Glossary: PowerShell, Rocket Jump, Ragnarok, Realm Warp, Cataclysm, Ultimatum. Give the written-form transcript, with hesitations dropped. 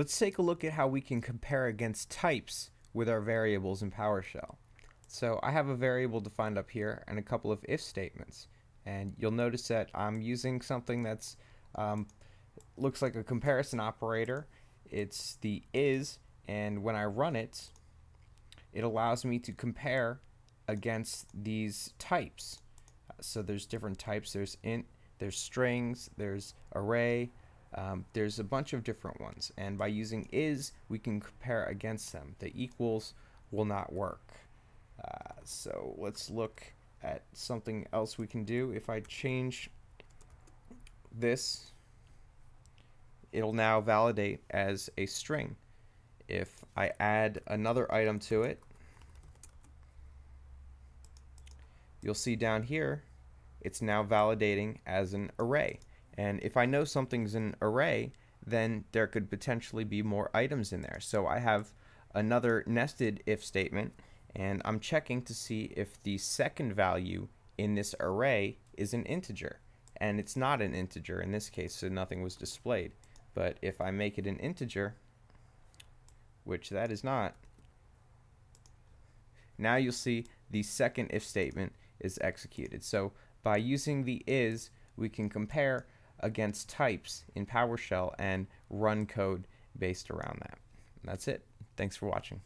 Let's take a look at how we can compare against types with our variables in PowerShell. So I have a variable defined up here and a couple of if statements, and you'll notice that I'm using something that's looks like a comparison operator. It's the is, and when I run it, it allows me to compare against these types. So there's different types. There's int, there's strings, there's array, there's a bunch of different ones, and by using is we can compare against them. The equals will not work. So let's look at something else we can do. If I change this, it'll now validate as a string. If I add another item to it, you'll see down here it's now validating as an array. And if I know something's an array, then there could potentially be more items in there. So I have another nested if statement, and I'm checking to see if the second value in this array is an integer. And it's not an integer in this case, so nothing was displayed. But if I make it an integer, which that is not, now you'll see the second if statement is executed. So by using the is, we can compare against types in PowerShell and run code based around that. And that's it. Thanks for watching.